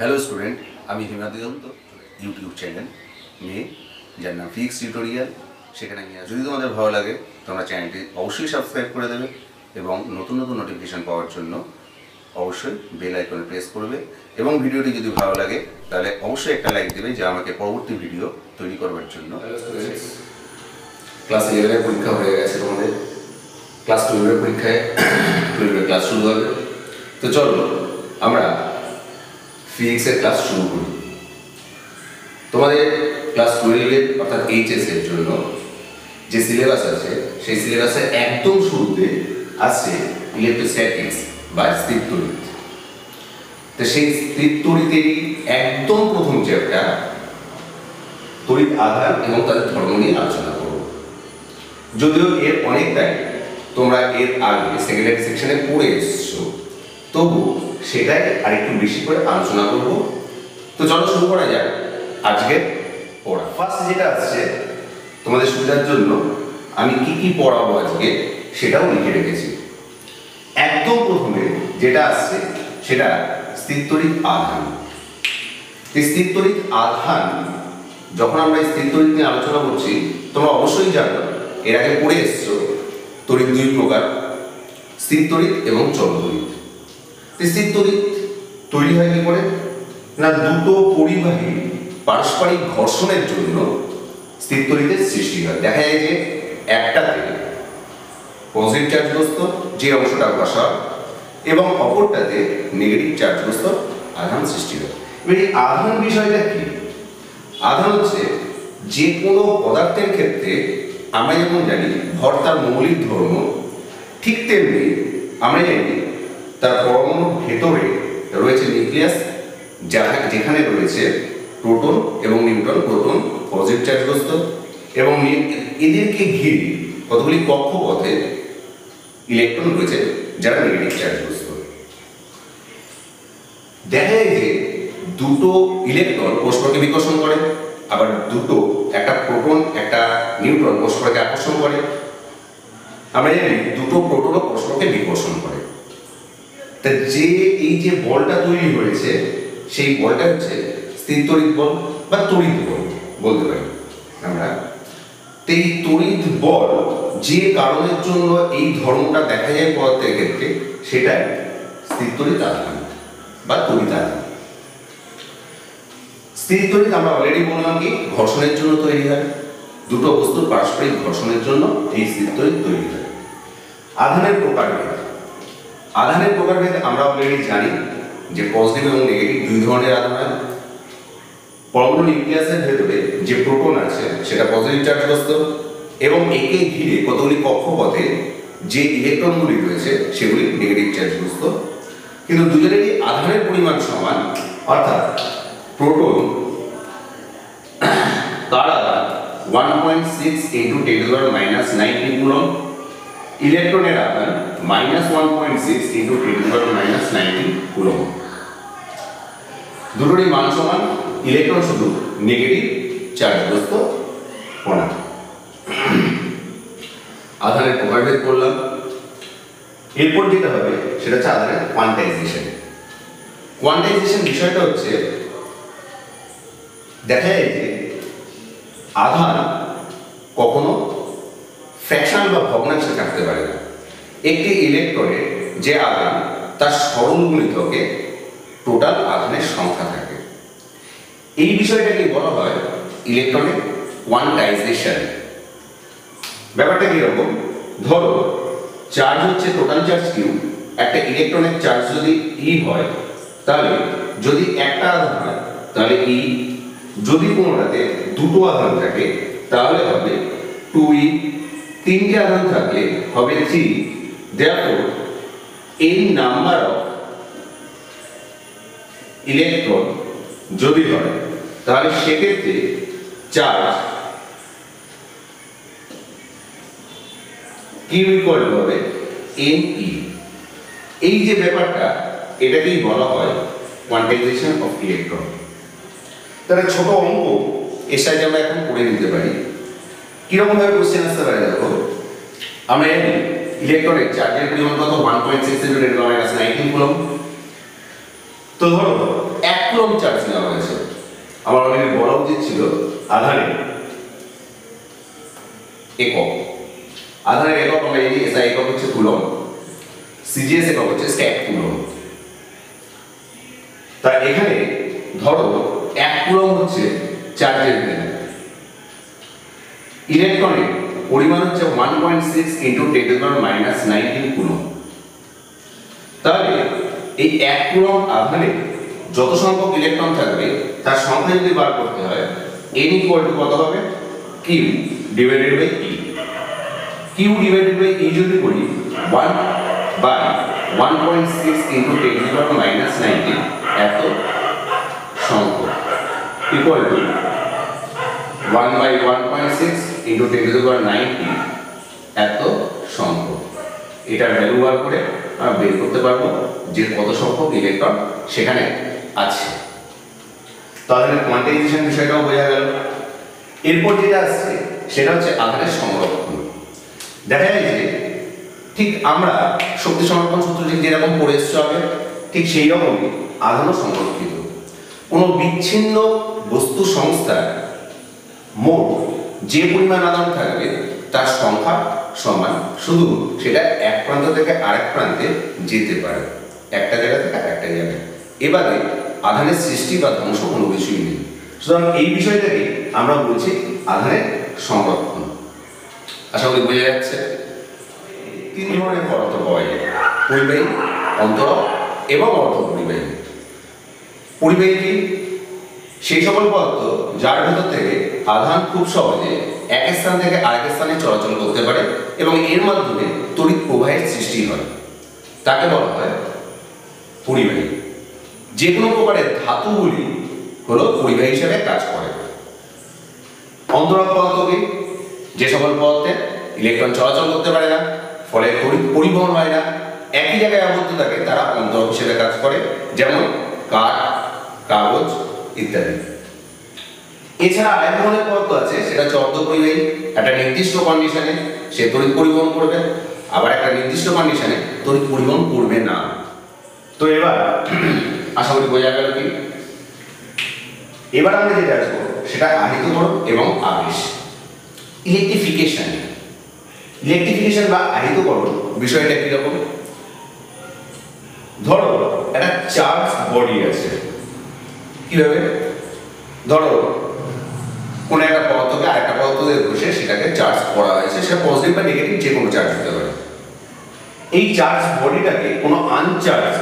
Hello student, आमी Himadri Dutta YouTube channel में जार नाम फिक्स टिउटोरियल सेखाने आछि। यदि तोमादेर भालो लागे तोमरा चैनलटी अवश्यई सबस्क्राइब करे देबे एबं नतुन नतुन नोटिफिकेशन पाओयार जोन्नो अवश्यई बेल आइकन प्रेस करबे एबं भिडियोटी यदि भालो लागे ताहले अवश्यई एकटा लाइक देबे जा आमाके परवर्ती भिडियो तैरि करबार जोन्नो। क्लास 11 এর পরীক্ষা হয়ে গেছে, তোমাদের ক্লাস 12 এর পরীক্ষায় 12 এর ক্লাস শুরু হবে। তো চলো আমরা फिजिक्स क्लास शुरू करी। तुम्हारे क्लास 12 अर्थात एचएस एर जोन्नो जे सिलेबास आछे सेई सिलेबासे एकदम शुरूते आछे इलेक्ट्रोस्टैटिक्स बा স্থির তড়িৎ। তো সেই স্থির তড়িতেরই একদম প্রথম চ্যাপ্টার তড়িৎ আধান এবং তার ধর্ম নিয়ে আলোচনা করব। যদিও এর অনেকটাই তোমরা এর আগে সেকেন্ডারি সেকশনে পড়ে এসেছো, তবু সেটাই আরেকটু বেশি করে আলোচনা করব। তো চলো শুরু করা যাক আজকে পড়া। ফার্স্ট যেটা আছে তোমাদের সুবিধার জন্য আমি কি কি পড়াবো আজকে সেটাও লিখে রেখেছি। একদম প্রথমে যেটা আছে সেটা স্থির তড়িৎ আধান। স্থির তড়িৎ আধান যখন আমরা স্থির তড়িৎ নিয়ে আলোচনা করছি তোমরা অবশ্যই জানো, এর আগে পড়ে এসছো তড়িৎ দুই প্রকার, স্থির তড়িৎ এবং চল তড়িৎ। স্থির তড়িৎ তৈরি হয় কি করে না দুটো পরিবাহী পারস্পরিক ঘর্ষণের জন্য স্থির তড়িতের সৃষ্টি হয়। দেখা যায় যে একটাতে পজিটিভ চার্জগ্রস্ত যে অংশটা ঘষা এবং অপরটাতে নেগেটিভ চার্জগ্রস্ত আধান সৃষ্টি হয়। এবার এই আধান বিষয়টা কি? আধান হচ্ছে যে কোনো পদার্থের ক্ষেত্রে আমরা যেমন জানি ভর তার মৌলিক ধর্ম, ঠিক তেমনি আমরা জানি তার পরমাণুর ভেতরে রয়েছে নিউক্লিয়াস, যেখানে রয়েছে প্রোটন এবং নিউট্রন। প্রোটন পজিটিভ চার্জগ্রস্ত এবং এদেরকে ঘিরে কতগুলি কক্ষপথে ইলেকট্রন রয়েছে যারা নেগেটিভ চার্জগ্রস্ত। দেখা যায় যে দুটো ইলেকট্রন পরস্পরকে বিকর্ষণ করে, আবার দুটো একটা প্রোটন একটা নিউট্রন পরস্পরকে আকর্ষণ করে। আমরা জানি দুটো প্রোটনও পরস্পরকে বিকর্ষণ করে। যে এই যে বলটা তৈরি হয়েছে সেই বলটা হচ্ছে স্থির তড়িৎ বল বা তড়িৎ বল বলতে পারি আমরা। তো এই তড়িৎ বল যে কারণের জন্য এই ধর্মটা দেখা যায় পদার্থের ক্ষেত্রে সেটাই স্থির তড়িৎ আধান বা তড়িৎ আধান। স্থির তড়িৎ আমরা অলরেডি বললাম কি ঘর্ষণের জন্য তৈরি হয়, দুটো বস্তু পারস্পরিক ঘর্ষণের জন্য এই স্থির তড়িৎ তৈরি হয়। আধানের প্রকারভেদ, আধানের প্রকারভেদ আমরা অলরেডি জানি যে পজিটিভ এবং নেগেটিভ দুই ধরনের আধান হয়। পরমাণু নিউক্লিয়াসের ভেতরে যে প্রোটন আছে সেটা পজিটিভ চার্জগ্রস্ত এবং একে ঘিরে কতগুলি কক্ষপথে যে ইলেকট্রনগুলি রয়েছে সেগুলি নেগেটিভ চার্জগ্রস্ত। কিন্তু দুজনেরই আধানের পরিমাণ সমান, অর্থাৎ প্রোটন তার আধান 1.6 × 10⁻⁹ নিউটন, ইলেকট্রনের আধান -1.6 × 10⁻⁹ কুলম্ব। দুটোরই মান সমান, ইলেকট্রন শুধু নেগেটিভ চার্জগ্রস্ত কণা। আধানের প্রকারভেদ করলাম, এরপর যেটা হবে সেটা হচ্ছে আধানের কোয়ান্টাইজেশন। কোয়ান্টাইজেশন বিষয়টা হচ্ছে দেখা যায় যে আধান কখনো ফ্র্যাকশন বা ভগ্নাংশে থাকতে পারে না। একটি ইলেকট্রনের যে আধান তার সরল গুণিতকে টোটাল আধানের সংখ্যা থাকে। এই বিষয়টাকে বলা হয় ইলেকট্রনের কোয়ান্টাইজেশন। ব্যাপারটা কীরকম, ধরো চার্জ হচ্ছে টোটাল চার্জ কিউ, একটা ইলেকট্রনের চার্জ যদি ই হয় তাহলে যদি একটা আধান হয় তাহলে ই, যদি কোনোটাতে দুটো আধান থাকে তাহলে হবে 2e, তিনটে আধান থাকলে হবে 3। therefore এই নাম্বার অফ ইলেকট্রন যদি হয় তাহলে সেক্ষেত্রে চার্জ কিউ ইকুয়াল হবে ne। এই যে ব্যাপারটা এটাকেই বলা হয় কোয়ান্টাইজেশন অফ ইলেকট্রন। তাহলে ছোট অঙ্ক এর সাহায্যে আমরা এখন করে নিতে পারি। কিরকমভাবে কোশ্চেন আসতে পারে, দেখো আমরা ইলেকট্রনের চার্জের পরিমাণ কত 1.6 × 10⁻⁹ কুলম্ব। তো ধরো 1 একদম চার্জ নেওয়া হয়েছে। আমার অনেক বড় উচিত ছিল আধারে একক, আধারের একক আমরা এই এসআই একক হচ্ছে কুলম, সিজিএস একক হচ্ছে স্ক্যাট কুলম। তা এখানে ধরো এক কুলম হচ্ছে চার্জের মান, ইলেকট্রনের পরিমাণ হচ্ছে 1.6 × 10⁻¹৯ কুলম। তাহলে এই এক কুলম আধারে যত সংখ্যক ইলেকট্রন থাকবে তার সংখ্যা যদি বার করতে হয় n = কত হবে, q divided by e। q divided by e যদি বলি 1/1.6 × 10⁻¹৯ এত সংখ্যা ইকুয়াল টু 1/1.6 × 10⁻¹৯ এত সংখ্যা। এটা ভ্যালু বার করে আমরা বের করতে পারবো যে কত সংখ্যক ইলেকট্রন সেখানে আছে। তাহলে কোয়ান্টাইজেশন বিষয়টাও বোঝা গেল। এরপর যেটা আসছে সেটা হচ্ছে আধারের সংরক্ষণ। দেখা যায় যে ঠিক আমরা শক্তি সংরক্ষণ সূত্র ঠিক যেরকম পড়ে এসেছি আগে, ঠিক সেই রকমই আধারও সংরক্ষিত। কোনো বিচ্ছিন্ন বস্তু সংস্থার মোট যে পরিমাণ আধান থাকবে তার সংখ্যা সমান, শুধু সেটা এক প্রান্ত থেকে আরেক প্রান্তে যেতে পারে, একটা জায়গা থেকে আরেকটা জায়গায়। এবারে আধানের সৃষ্টি বা ধ্বংস কোনো কিছুই নেই, সুতরাং এই বিষয়টাকে আমরা বলছি আধানের সংরক্ষণ। আশা করি বোঝা যাচ্ছে। তিন ধরনের পদার্থ পাওয়া যায়, পরিবাহী, অন্তরক এবং অর্ধপরিবাহী। পরিবাহী কি? সেই সকল পদার্থ যার ভেতর থেকে আধান খুব সহজে এক স্থান থেকে আরেক স্থানে চলাচল করতে পারে এবং এর মাধ্যমে তড়িৎ প্রবাহের সৃষ্টি হয়, তাকে বলা হয় পরিবাহী। যে কোনো প্রকারের ধাতুগুলি হলো পরিবাহী হিসেবে কাজ করে। অন্তরক পদার্থ কি? যে সকল পদার্থে ইলেকট্রন চলাচল করতে পারে না, ফলে তড়িৎ পরিবহন হয় না, একই জায়গায় আবদ্ধ থাকে, তারা অন্তরক হিসেবে কাজ করে, যেমন কাঠ, কাগজ ইত্যাদি। এছাড়া আরেক ধরনের পদার্থ আছে, সেটা হচ্ছে অর্ধপরিবাহী। একটা নির্দিষ্ট কন্ডিশনে সে তড়িৎ পরিবহন করবে, আবার একটা নির্দিষ্ট কন্ডিশনে তড়িৎ পরিবহন করবে না। তো এবার আশা করি বোঝা গেল কি। এবার আমরা যেটা আসবো সেটা আহিতকরণ এবং আবেশ, ইলেকট্রিফিকেশন। ইলেকট্রিফিকেশন বা আহিতকরণ বিষয়টা কিরকম? ধরো একটা চার্জ বডি আছে, কিভাবে ধরো কোন একটা পদার্থকে আরেকটা পদার্থে ঘষে সেটাকে চার্জ করা হয়েছে, সেটা পজিটিভ বা নেগেটিভ যে কোনো চার্জ হতে পারে। এই চার্জ বডিটাকে কোনো আনচার্জ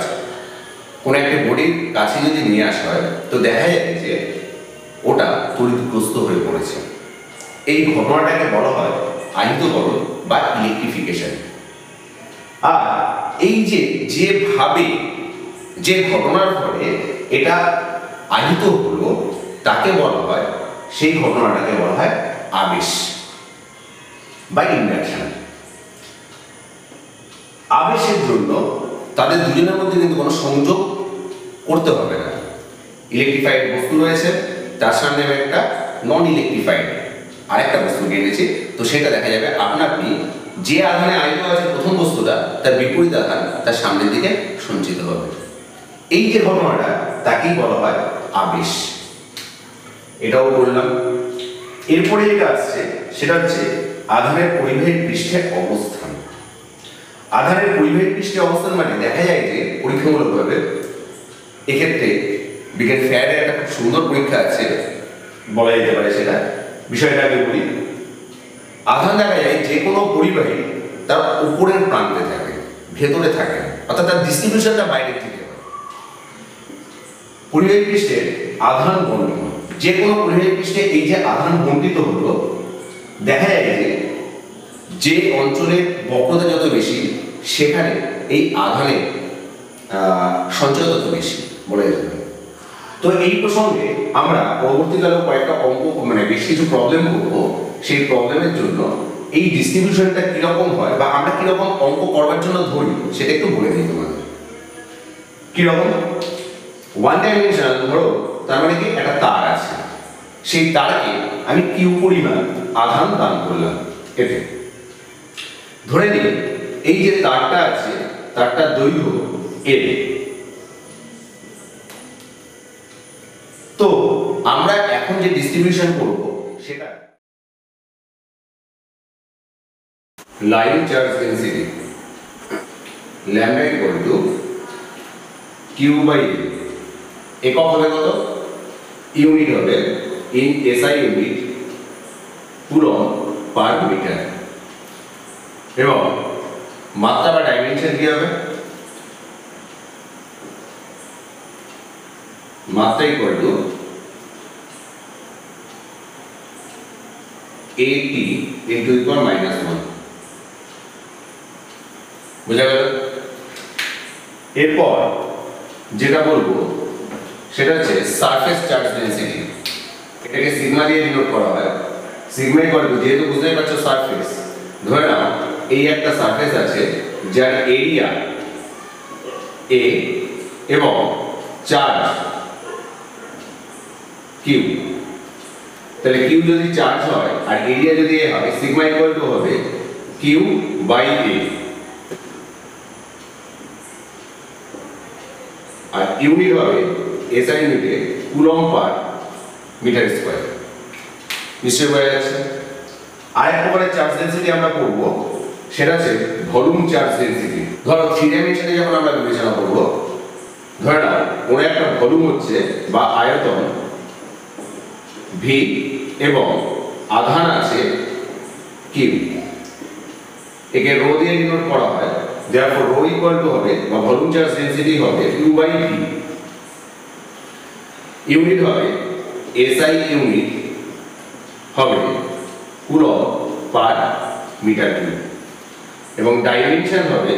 কোনো একটা বডির কাছে যদি নিয়ে আসা হয় তো দেখা যায় যে ওটা তড়িৎগ্রস্ত হয়ে পড়েছে। এই ঘটনাটাকে বলা হয় আহিতকরণ বা ইলেকট্রিফিকেশন। আর এই যে যেভাবে যে ঘটনার ফলে এটা আহিত হলো তাকে বলা হয়, সেই ঘটনাটাকে বলা হয় আবেশ বা ইন্ডাকশন। আবেশের জন্য তাদের দুজনের মধ্যে কিন্তু কোনো সংযোগ করতে হবে না। ইলেকট্রিফাইড বস্তু রয়েছে, তার সামনে আমি একটা নন ইলেকট্রিফাইড আরেকটা বস্তু এনেছি, তো সেটা দেখা যাবে আপনাআপনি যে আধানে আহিত আছে প্রথম বস্তুটা, তার বিপরীত আধান তার সামনের দিকে সঞ্চিত হবে। এই যে ঘটনাটা তাকেই বলা হয় আবেশ। এটাও বললাম। এরপরে যেটা আসছে সেটা হচ্ছে আধানের পরিবাহীর পৃষ্ঠে অবস্থান। আধানের পরিবাহীর পৃষ্ঠে অবস্থান মানে দেখা যায় যে পরীক্ষামূলকভাবে এক্ষেত্রে বিজ্ঞান ফ্যারাডের একটা খুব সুন্দর পরীক্ষা আছে বলা যেতে পারে, সেটা বিষয়টা আমি বলি। আধান দেখা যায় যে কোনো পরিবাহী তার উপরের প্রান্তে থাকে, ভেতরে থাকে না, অর্থাৎ তার ডিস্ট্রিবিউশনটা বাইরের থেকে হয়। পরিবাহী পৃষ্ঠে আধান বন্টন, যে কোনো পরিবাহী পৃষ্ঠে এই যে আধান বন্টিত হলো, দেখা যায় যে অঞ্চলে বক্রতা যত বেশি সেখানে এই আধানের সঞ্চয় তত বেশি বলে যেতে পারে। তো এই প্রসঙ্গে আমরা পরবর্তীকালে কয়েকটা অঙ্ক মানে বেশ কিছু প্রবলেম করবো। সেই প্রবলেমের জন্য এই ডিস্ট্রিবিউশনটা কীরকম হয় বা আমরা কীরকম অঙ্ক করবার জন্য ধরি সেটা একটু বলে দিই তোমাদের। কীরকম? ওয়ান ডাইমেনশনাল, ধরো তার মানে কি একটা তার আছে, সেই তারকে আমি কিউ পরিমাণ আধান দান করলাম। এতে ধরে নিই এই যে তারটা আছে, তারটার দৈর্ঘ্য l, तो আমরা এখন যে ডিস্ট্রিবিউশন করব সেটা line charge density lambda = q / একক হবে কত ইউনিট হবে ইন এসআই ইউনিট পুরো পার মিটার এবং মাত্রা বা ডাইমেনশন কি হবে मात्रा equal to A T into equal minus one बुझा गया এরপর যেটা বলবো সেটা হচ্ছে সারফেস চার্জ ডেনসিটি এটাকে সিগমা দিয়ে ডিনোট করা হয় সিগমা ইকুয়াল টু যেহেতু বুঝতেই পারছো সারফেস ধরে নাও এই একটা সারফেস আছে যার এরিয়া a এবং চার্জ q তাহলে q যদি চার্জ হয় আর এরিয়া যদি a হয় সিগমা ইকুয়াল টু হবে q বাই a আর ইউনিট হবে SI ইউনিটে কুলম পার মিটার স্কয়ার নিশ্চয়ই বোঝা যাচ্ছে আরেকবারে চার্জ ডেনসিটি আমরা করব সেটা হচ্ছে ভলিউম চার্জ ডেনসিটি ধরো 3 ডাইমেনশনে যখন আমরা বিবেচনা করব ধরে নাও কোন একটা ভলিউম হচ্ছে বা আয়তন भी एवं आधान आछे q एके रो दिए डिनोट करा हय देयरफॉर रो इक्वल टू होबे बा वॉल्यूम चार्ज डेंसिटी होबे q/v यूनिट होबे एसआई यूनिट होबे कूलम पर मीटर क्यूब एवं डायमेंशन होबे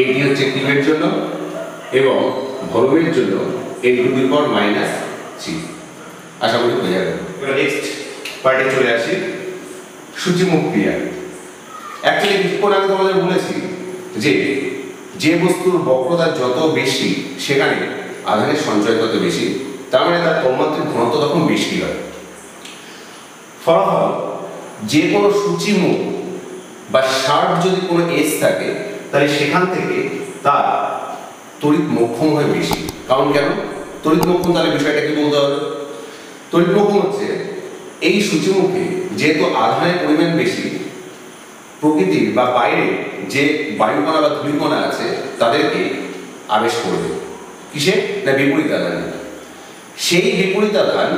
एटी होच्छे किलोर जोन्नो এবং ভলিউমের জন্য n^-3 আশা করি বোঝা গেল। এবার নেক্সট পার্টে চলে আসি সূচিমুখ ক্রিয়া। অ্যাকচুয়ালি কিছুক্ষণ আগে তোমাদের বলেছি যে যে বস্তুর বক্রতা যত বেশি সেখানে আধানের সঞ্চয় তত বেশি তার মানে তার তন্মাত্রিক ঘনত্ব তখন বেশি হয়। ফলাফল যে কোনো সূচিমুখ বা শার্প যদি কোনো এজ থাকে তাহলে সেখান থেকে তার তড়িৎ মোক্ষম হয় বেশি কারণ কেন তড়িৎ মোক্ষম তাহলে বিষয়টা কি বলতে হবে তড়িৎ মোক্ষম হচ্ছে এই সূচিমুখে যেহেতু আধানের পরিমাণ বেশি প্রকৃতি বা বাইরে যে বায়ুকণা বা ধূলিকণা আছে তাদেরকে আবেশ করবে কিসে না বিপরীত আধান সেই বিপরীত আধান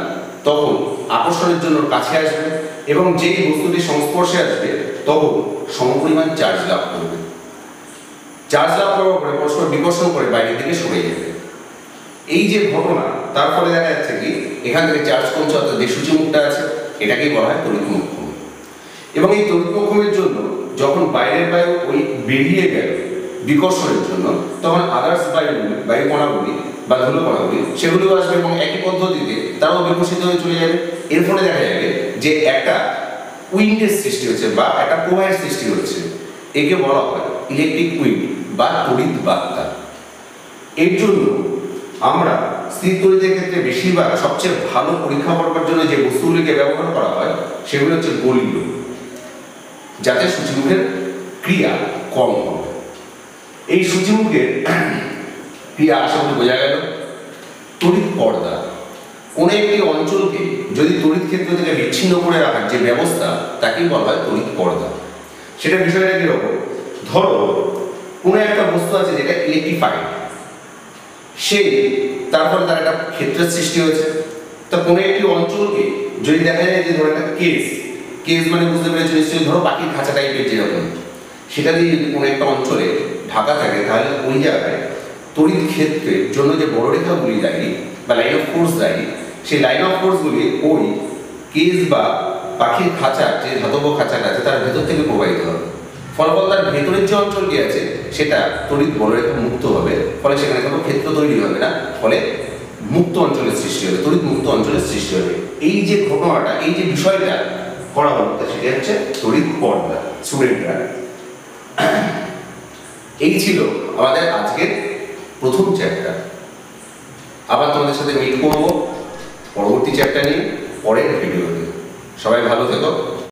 তখন আকর্ষণের জন্য কাছে আসবে এবং যেই বস্তুটি সংস্পর্শে আসবে তখন সমপরিমাণ চার্জ লাভ করবে চার্জ লাভ করার পরে পরস্পর বিকর্ষণ করে বাইরের দিকে সরে যাবে এই যে ঘটনা তার ফলে দেখা যাচ্ছে কি এখান থেকে চার্জ কমছে অর্থাৎ যে সূচিমুখটা আছে এটাকেই বলা হয় তড়িৎ মোক্ষম এবং এই তড়িৎ মোক্ষমের জন্য যখন বাইরের বায়ু ওই বেরিয়ে গেল বিকর্ষণের জন্য তখন আদার্স বায়ুকণাগুলি বা ধুলোকণাগুলি সেগুলিও আসবে এবং একই পদ্ধতিতে তারাও বিকশিত হয়ে চলে যাবে এর ফলে দেখা যাবে যে একটা উইন্ডের সৃষ্টি হচ্ছে বা একটা প্রবাহের সৃষ্টি হচ্ছে একে বলা হয় ইলেকট্রিক উইন্ড বা তড়িৎ বার্তা এর জন্য আমরা স্থির তড়িতের ক্ষেত্রে বেশিরভাগ সবচেয়ে ভালো পরীক্ষা করবার জন্য যে বস্তুগুলিকে ব্যবহার করা হয় সেগুলো হচ্ছে গোলীয় যাতে সূচিমুখের ক্রিয়া কম হয় এই সূচিমুখের ক্রিয়া আসলে বোঝা গেল তড়িৎ পর্দা কোনো একটি অঞ্চলকে যদি তড়িৎ ক্ষেত্র থেকে বিচ্ছিন্ন করে রাখার যে ব্যবস্থা তাকেই বলা হয় তড়িৎ পর্দা সেটা বিষয়টা কীরকম ধরো কোন একটা বস্তু আছে যেটা ইলেকট্রিফাইড সেই তারপরে তার একটা ক্ষেত্রের সৃষ্টি হয়েছে তা কোনো একটি অঞ্চলকে যদি দেখা যায় যে ধরো একটা কেস কেস মানে বুঝতে পেরেছো নিশ্চয়ই ধরো পাখির খাঁচা টাইপের যেরকম সেটা দিয়ে যদি কোনো একটা অঞ্চলে ঢাকা থাকে তাহলে ওই জায়গায় তড়িৎ ক্ষেত্রের জন্য যে বড় রেখাগুলি দাঁড়িয়ে বা লাইন অফ ফোর্স দাঁড়িয়ে সেই লাইন অফ ফোর্সগুলি ওই কেস বা পাখির খাঁচা যে ধাতব খাঁচাটা আছে তার ভেতর থেকে প্রবাহিত হবে ফলাফল তার ভেতরের যে অঞ্চলটি আছে সেটা তড়িৎ বলরেখা মুক্ত হবে ফলে সেখানে কোনো ক্ষেত্র তৈরি হবে না ফলে মুক্ত অঞ্চলের সৃষ্টি হবে তড়িৎ মুক্ত অঞ্চলের সৃষ্টি হবে এই যে ঘটনাটা এই যে বিষয়টা করা হতো সেটা হচ্ছে তড়িৎ পর্দা স্টুডেন্টরা এই ছিল আমাদের আজকের প্রথম চ্যাপ্টার আবার তোমাদের সাথে মিট করব পরবর্তী চ্যাপ্টার নিয়ে পরের ভিডিওতে সবাই ভালো থেকো